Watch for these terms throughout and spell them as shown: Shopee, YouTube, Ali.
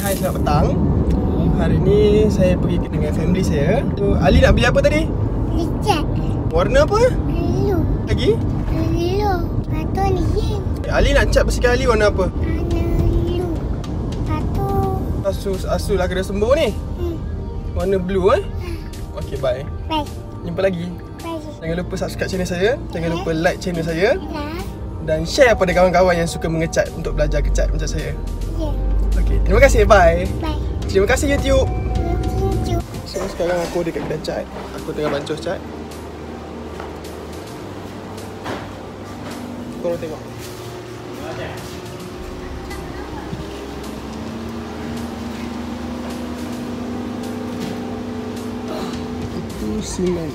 Hai selamat petang. Hari ni saya pergi dengan family saya. So, Ali nak beli apa tadi? Beli cat. Warna apa? Blue. Lagi? Blue. Satu lagi. Ali nak cat bersihkan Ali warna apa? Warna blue. Satu. Asus lah kena sembuh ni? Warna blue eh? Okay, bye. Bye. Jumpa lagi. Bye. Jangan lupa subscribe channel saya. Jangan lupa like channel saya. Dan share pada kawan-kawan yang suka mengecat untuk belajar kecat macam saya. Okay, terima kasih. Bye. Bye. Terima kasih YouTube. So sekarang aku dekat kedai cat. Aku tengah bancuh cat. Korang tengok. Itu simen.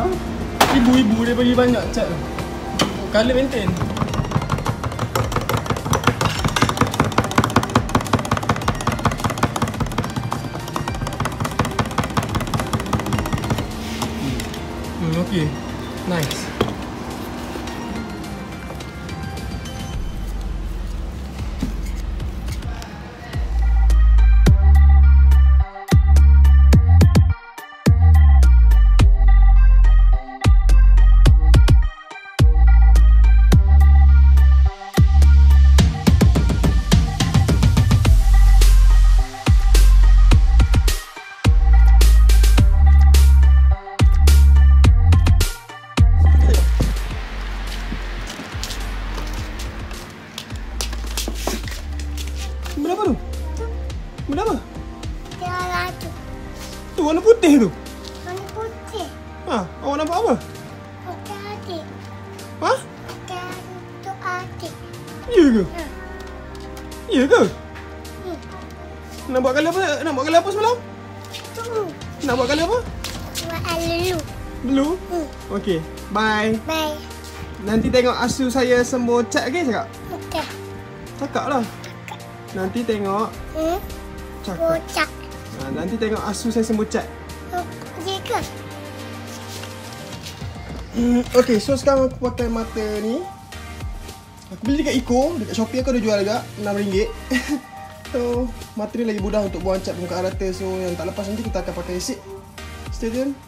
Huh? Ibu-ibu dia bagi banyak cat tu. Colour maintain. Okay, nice. Berapa tu? Berapa? Tiada tu. Tu warna putih tu. Warna putih. Ha, awak nampak apa? Otak adik. Ha? Otak untuk adik. Ya ke? Ha. Ya ke? Ya. Nak buat colour apa? Nak buat colour apa semalam? Blue. Nak buat colour apa? Buat blue. Blue? Hmm. Okey. Bye. Bye. Nanti tengok asu saya sembuh cat ke cakap? Okey. Cakaplah. Nanti tengok. Cakap. Nanti tengok asu saya sembuh cat. Ya ke? Okay, so sekarang aku pakai mata ni. Aku beli dekat Eco. Dekat Shopee aku ada jual juga RM6. So, mata ni lagi mudah untuk buang cat permukaan rata. So, yang tak lepas nanti kita akan pakai esik. Stay tuned.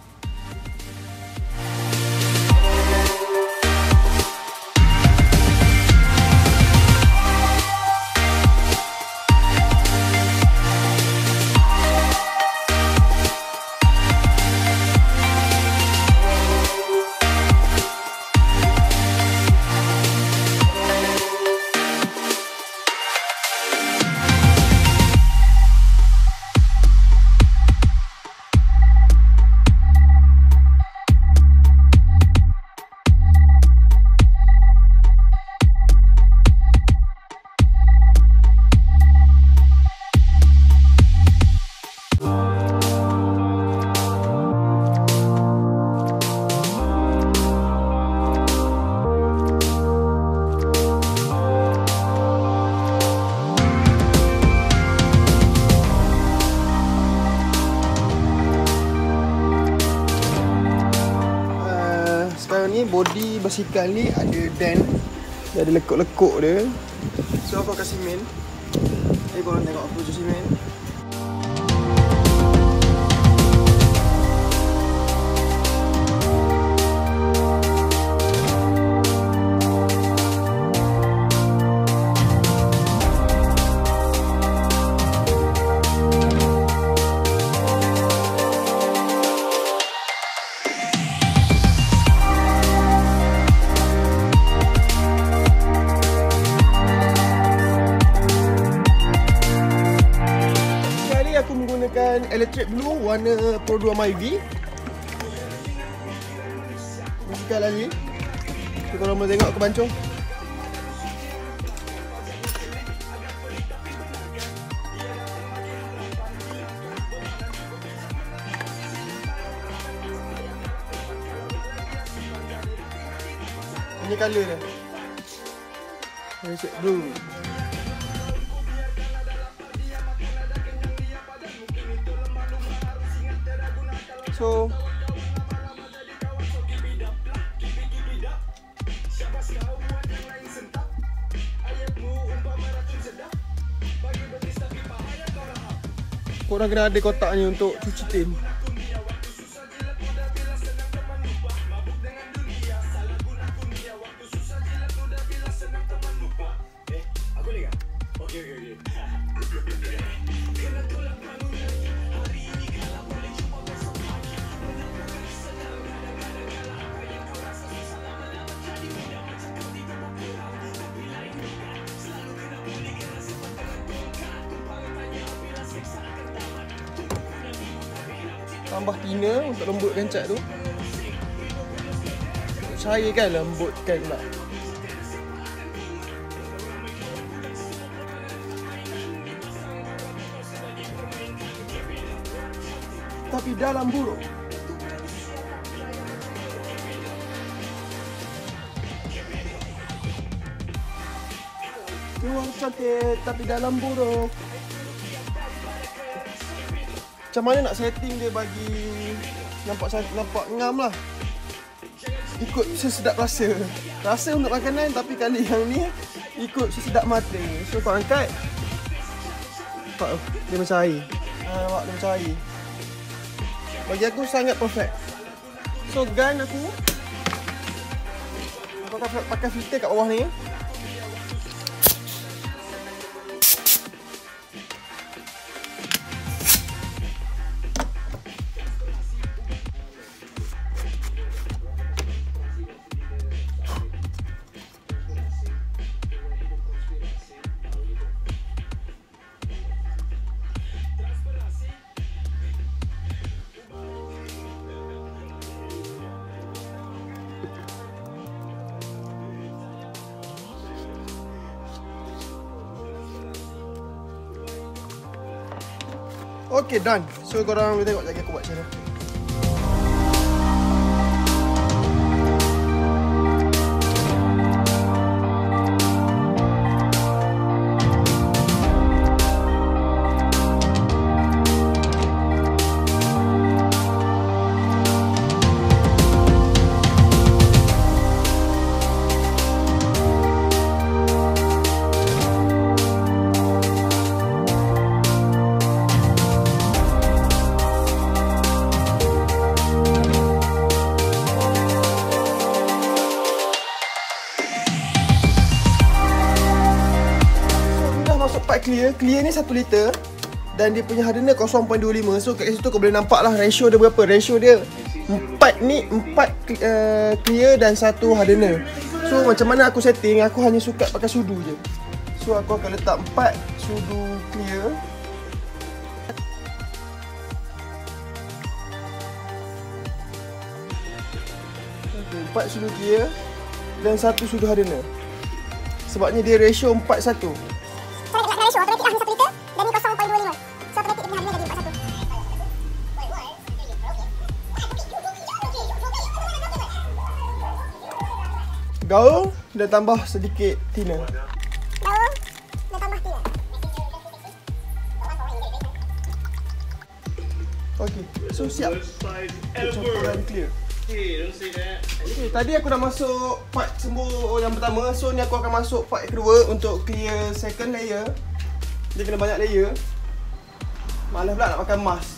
Body basikal ni ada dent. Dia ada lekuk-lekuk dia. So aku akan simen. Korang tengok aku je simen. Electric blue warna Pro 2 MyV. Basikal lagi. Kalau korang mau tengok aku bancuh. Any colour dah. Reset blue. So korang kena ada kotaknya untuk cuci tin. Tambah tina untuk lembutkan cat tu. Saya kan lembutkan pula. Tapi dalam buruk. Luar cantik tapi dalam buruk. Macam mana nak setting dia bagi nampak ngam lah. Ikut sesedap rasa. Rasa untuk makanan tapi kali yang ni ikut sesedap mata. So kau angkat. Nampak dia macam air. Nampak dia macam air. Bagi aku sangat perfect. So gun aku. Aku akan pakai filter kat bawah ni. Okay, done. So korang boleh tengok lagi aku buat macam mana. Clear ni 1 liter dan dia punya hardener 0.25. So kat situ kau boleh nampak lah ratio dia berapa. Ratio dia 4 ni 4 clear dan 1 hardener. So macam mana aku setting, aku hanya suka pakai sudu je. So aku akan letak 4 sudu clear. Okay, 4 sudu clear dan 1 sudu hardener. Sebabnya dia ratio 4:1. Gaul dan tambah sedikit tina. Gaul dan tambah tina. Okey, so siap. Campuran clear. Okay, tadi aku dah masuk part sembur yang pertama. So ni aku akan masuk part kedua untuk clear second layer. Dia kena banyak layer. Malah pula nak pakai mask.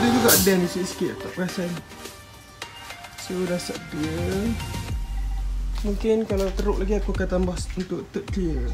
I think we got Dennis escaped up present. So dah set clear. Mungkin kalau teruk lagi aku akan tambah untuk third clear.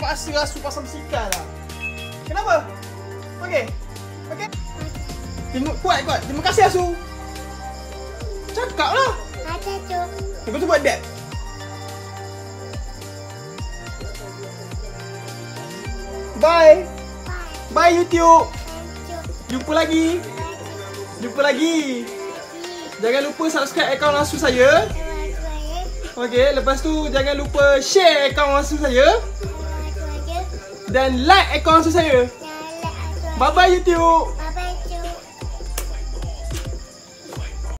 Paksa lah, pasang sikar lah. Kenapa? Okey. Okey. Tengok kuat. Terima kasih Asu. Cakap lah. Ada tu. Kau tu buat dab. Bye. Bye YouTube. Jumpa lagi. Jangan lupa subscribe akaun Asu saya. Okey, lepas tu jangan lupa share akaun Asu saya. Dan like akaun saya. Bye bye YouTube.